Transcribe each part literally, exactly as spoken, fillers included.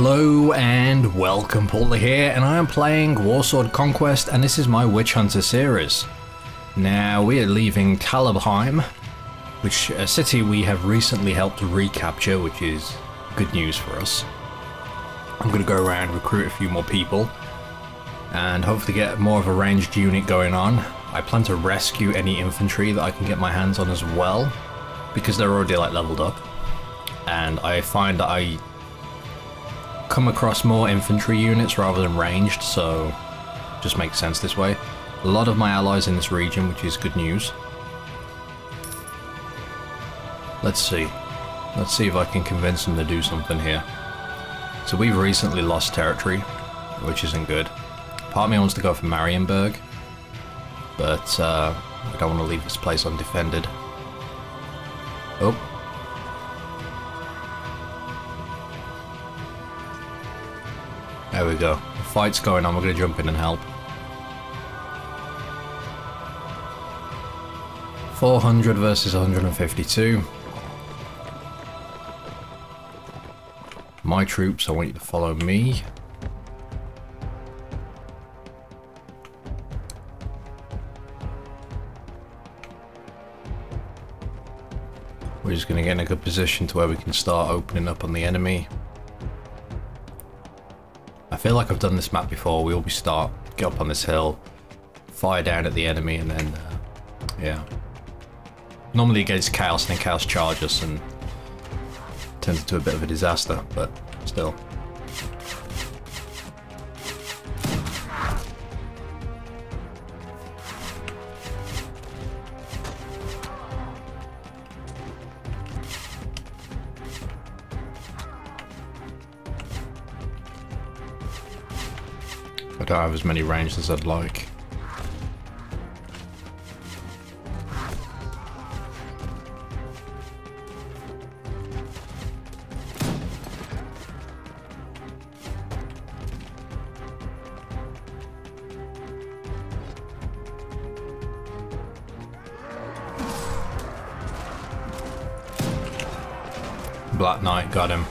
Hello and welcome, Pauleh here, and I am playing Warsword Conquest, and this is my Witch Hunter series. Now we are leaving Talabheim, which a city we have recently helped recapture, which is good news for us. I'm going to go around, recruit a few more people, and hopefully get more of a ranged unit going on. I plan to rescue any infantry that I can get my hands on as well, because they're already like leveled up, and I find that I come across more infantry units rather than ranged, so just makes sense this way. A lot of my allies in this region, which is good news. Let's see. Let's see if I can convince them to do something here. So we've recently lost territory, which isn't good. Part of me wants to go for Marienburg, but uh, I don't want to leave this place undefended. Oh. There we go. The fight's going on, we're going to jump in and help. four hundred versus one hundred fifty-two. My troops, I want you to follow me. We're just going to get in a good position to where we can start opening up on the enemy. I feel like I've done this map before. We always start, get up on this hill, fire down at the enemy, and then, uh, yeah. Normally against Chaos, and then Chaos charge us and turns into a bit of a disaster, but still. I don't have as many ranges as I'd like. Black Knight got him.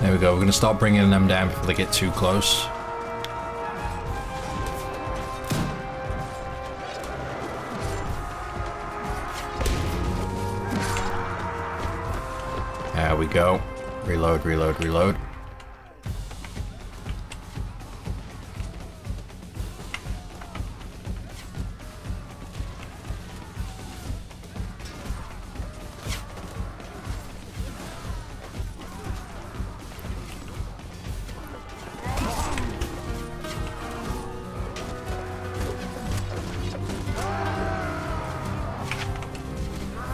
There we go, we're going to start bringing them down before they get too close. There we go. Reload, reload, reload.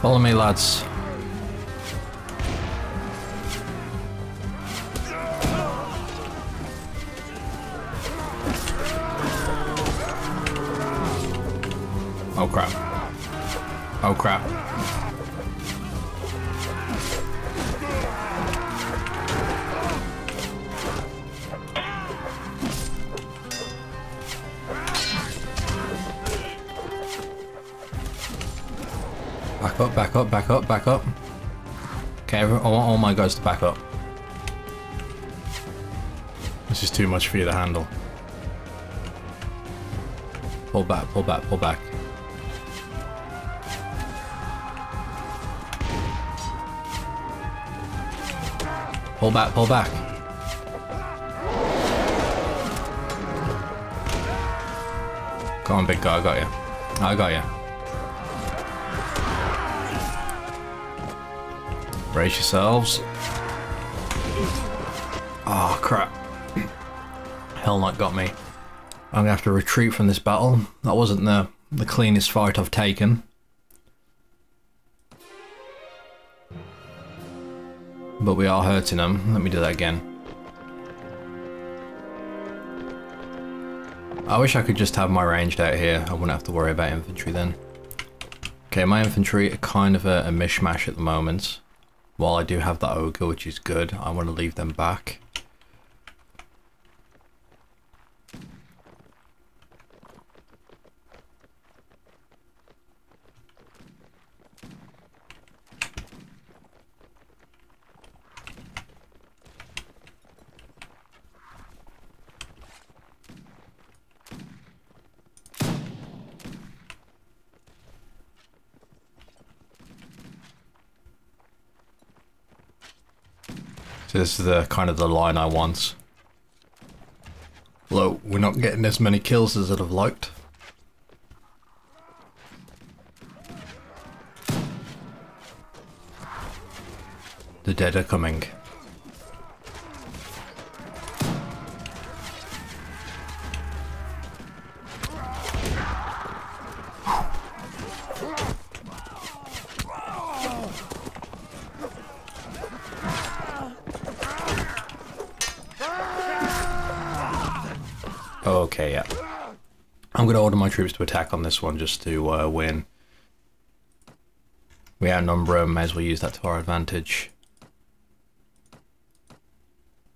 Follow me, lads. Oh crap. Oh crap. Back up, back up, back up, back up. Okay, I want all my guys to back up. This is too much for you to handle. Pull back, pull back, pull back. Pull back, pull back. Go on, big guy, I got you. I got you. Brace yourselves. Oh crap. Hell Knight got me. I'm gonna have to retreat from this battle. That wasn't the, the cleanest fight I've taken. But we are hurting them. Let me do that again. I wish I could just have my ranged out here. I wouldn't have to worry about infantry then. Okay, my infantry are kind of a, a mishmash at the moment. While I do have that ogre, which is good, I want to leave them back. So this is the kind of the line I want. Although we're not getting as many kills as I'd have liked. The dead are coming. Okay, yeah. I'm going to order my troops to attack on this one just to uh, win. We outnumber them, may as well use that to our advantage.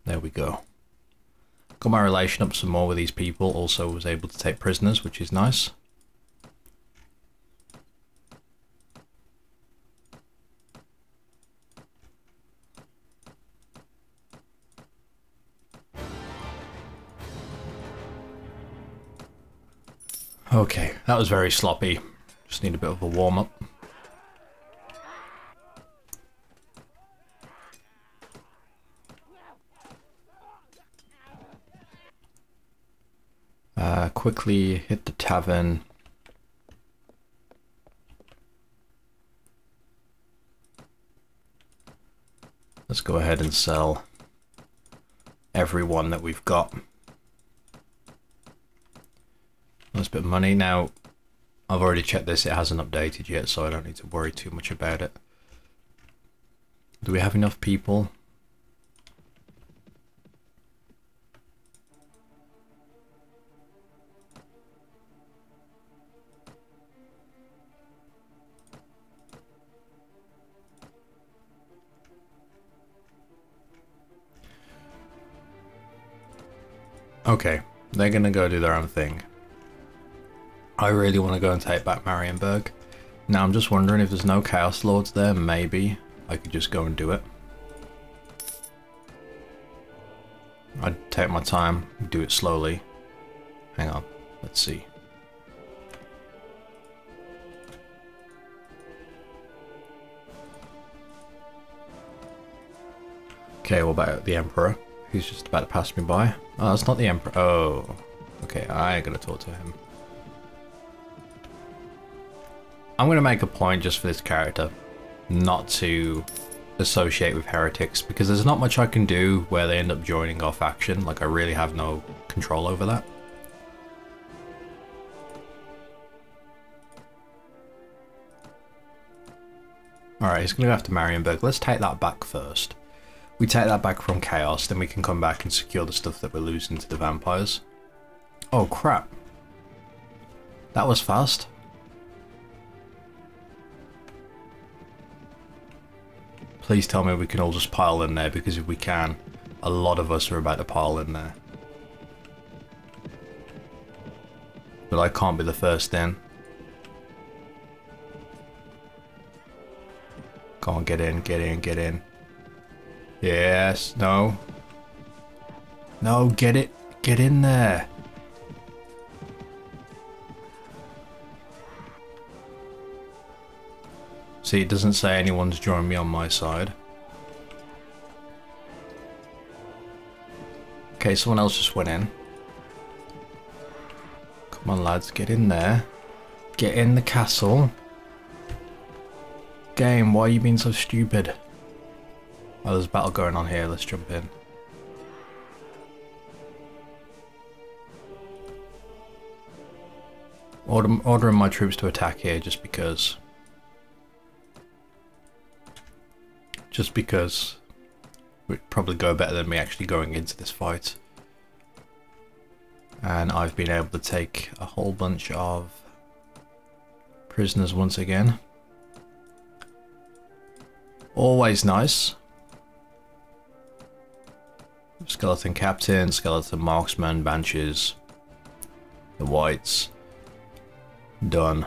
There we go. Got my relation up some more with these people, also was able to take prisoners, which is nice. Okay, that was very sloppy. Just need a bit of a warm-up. Uh, quickly hit the tavern. Let's go ahead and sell everyone that we've got. Nice bit of money. Now, I've already checked this, it hasn't updated yet, so I don't need to worry too much about it. Do we have enough people? Okay, they're gonna go do their own thing. I really want to go and take back Marienburg. Now I'm just wondering if there's no Chaos Lords there, maybe I could just go and do it. I'd take my time, do it slowly. Hang on, let's see. Okay, what about the Emperor? He's just about to pass me by. Oh, that's not the Emperor. Oh, okay, I gotta talk to him. I'm going to make a point just for this character not to associate with heretics, because there's not much I can do where they end up joining our faction. Like, I really have no control over that. Alright, he's going to go after Marienburg. Let's take that back first. We take that back from Chaos, then we can come back and secure the stuff that we're losing to the Vampires. Oh crap. That was fast. Please tell me we can all just pile in there, because if we can, a lot of us are about to pile in there. But I can't be the first in. Come on, get in, get in, get in. Yes, no. No, get it, get in there. See, it doesn't say anyone's joined me on my side. Okay, someone else just went in. Come on, lads, get in there. Get in the castle. Game, why are you being so stupid? Oh, there's a battle going on here. Let's jump in. Order, ordering my troops to attack here just because... Just because we'd probably go better than me actually going into this fight. And I've been able to take a whole bunch of Prisoners once again. Always nice. Skeleton Captain, Skeleton Marksman, Banshees, the Whites. Done.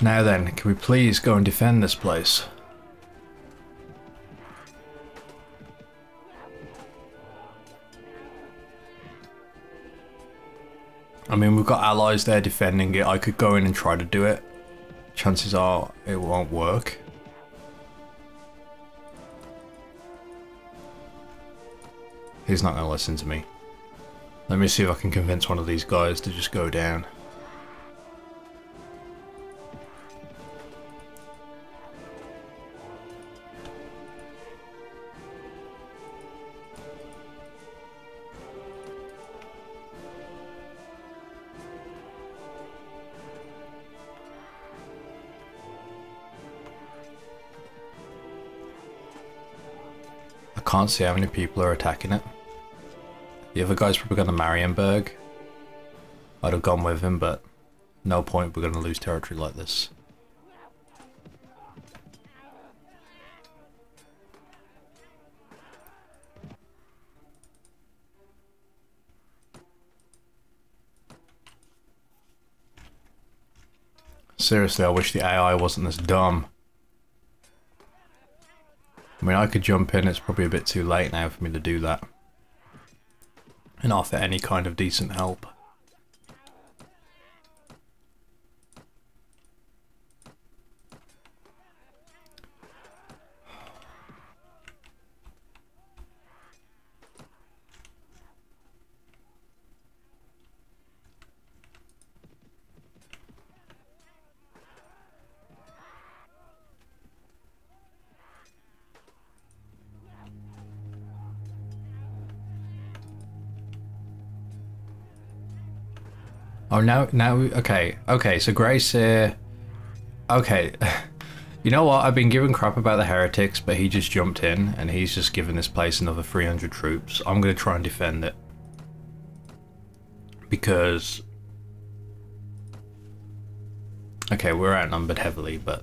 Now then, can we please go and defend this place? I mean, we've got allies there defending it. I could go in and try to do it. Chances are it won't work. He's not going to listen to me. Let me see if I can convince one of these guys to just go down. I can't see how many people are attacking it. The other guy's probably going to Marienburg. I'd have gone with him, but no point, we're going to lose territory like this. Seriously, I wish the A I wasn't this dumb. I mean, I could jump in, it's probably a bit too late now for me to do that. And offer any kind of decent help. Oh, now, now, okay, okay, so Grace here, uh, okay, you know what, I've been giving crap about the heretics, but he just jumped in, and he's just given this place another three hundred troops. I'm going to try and defend it, because, okay, we're outnumbered heavily, but,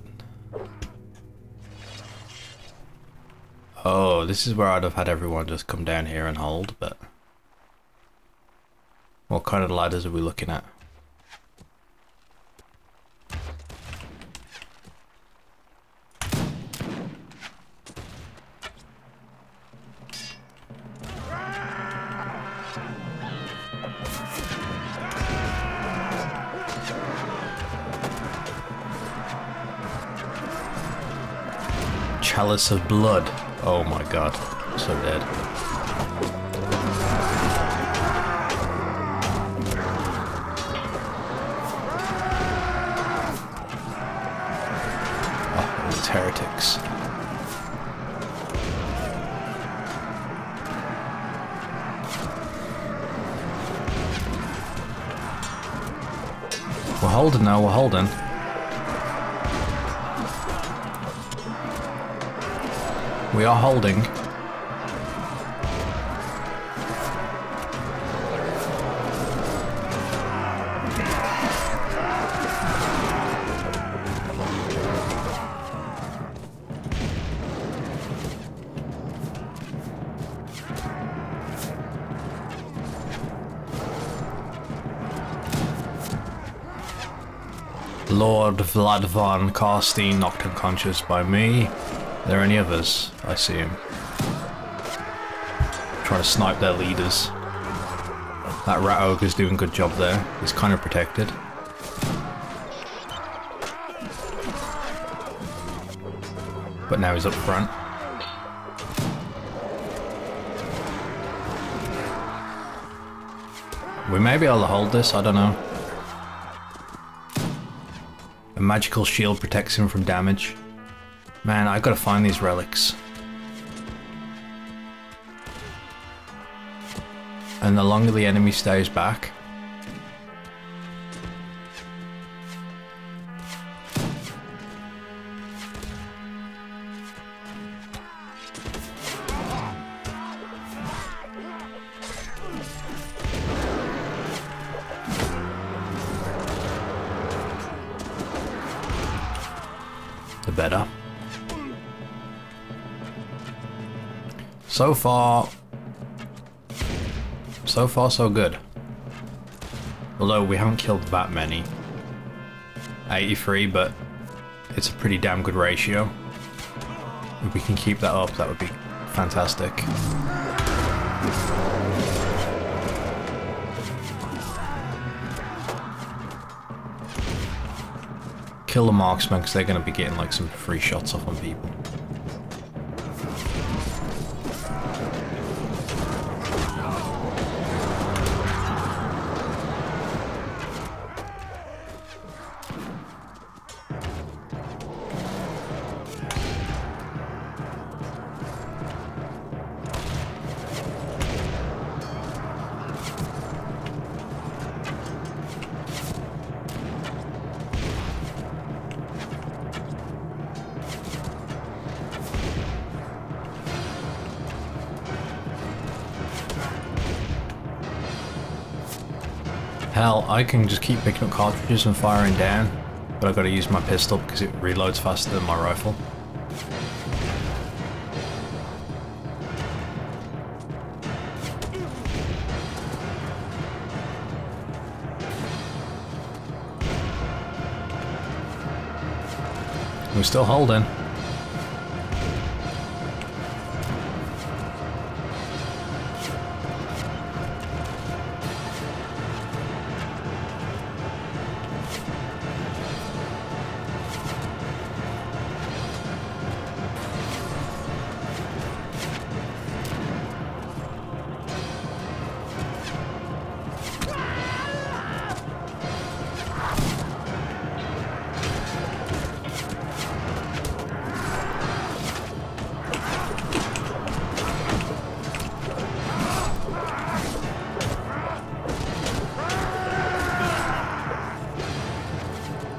oh, this is where I'd have had everyone just come down here and hold, but, what kind of ladders are we looking at? Chalice of blood. Oh my god, I'm so dead. Oh, these heretics. We're holding now, we're holding. We are holding. Lord Vlad von Karstein knocked unconscious by me. Are there any others? I see him. Trying to snipe their leaders. That rat ogre's doing a good job there. He's kind of protected. But now he's up front. We may be able to hold this, I don't know. A magical shield protects him from damage. Man, I've got to find these relics. And the longer the enemy stays back... better. So far, so far so good. Although we haven't killed that many. eighty-three, but it's a pretty damn good ratio. If we can keep that up, that would be fantastic. Kill the marksman because they're going to be getting like some free shots off on people. Hell, I can just keep picking up cartridges and firing down, but I've got to use my pistol because it reloads faster than my rifle. We're still holding.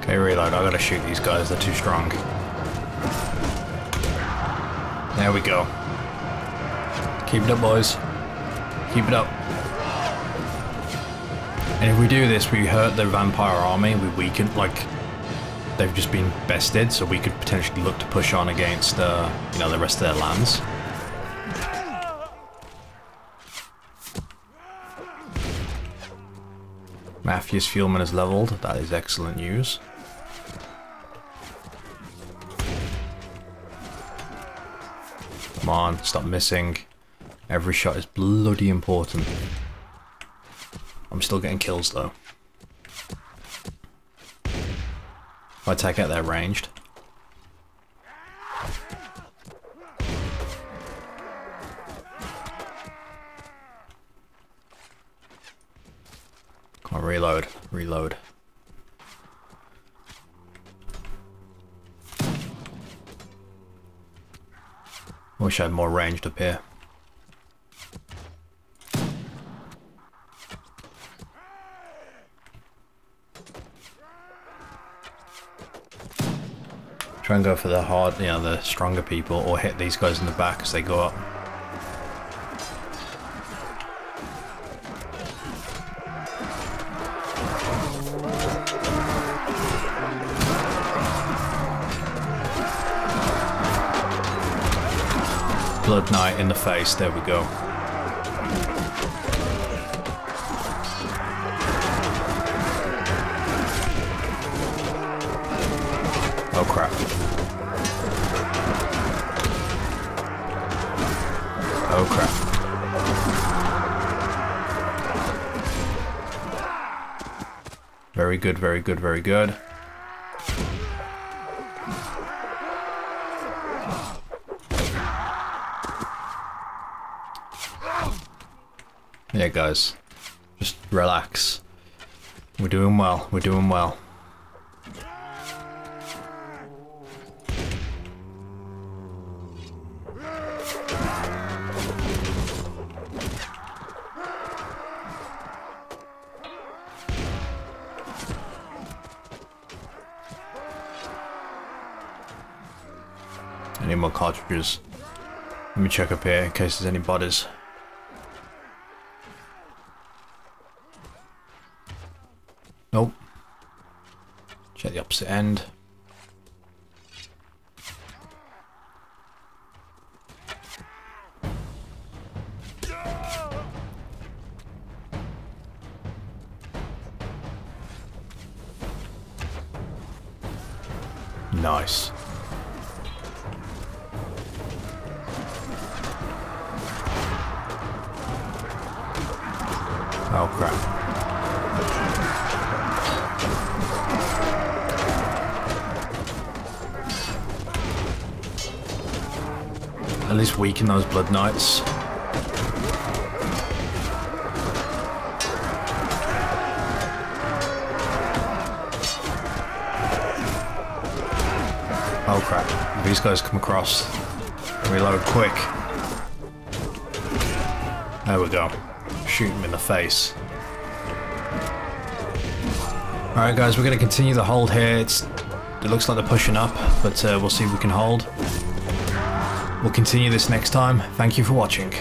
Reload, I gotta shoot these guys, they're too strong. There we go. Keep it up, boys. Keep it up. And if we do this, we hurt the vampire army, we weaken, like, they've just been bested, so we could potentially look to push on against, uh, you know, the rest of their lands. Mathias Fuhrman is leveled, that is excellent news. Come on, stop missing. Every shot is bloody important. I'm still getting kills though. If I take out their ranged. Come on, reload, reload. Wish I had more ranged up here. Try and go for the hard, you know, the stronger people, or hit these guys in the back as they go up. Blood Knight in the face, there we go. Oh crap. Oh crap. Very good, very good, very good. Yeah, guys, just relax. We're doing well, we're doing well. I need more cartridges. Let me check up here in case there's any bodies. Nope. Check the opposite end. Nice. Oh crap. At least weaken those blood knights. Oh crap, these guys come across. Reload quick. There we go. Shoot him in the face. Alright guys, we're going to continue the hold here. It's, it looks like they're pushing up, but uh, we'll see if we can hold. We'll continue this next time. Thank you for watching.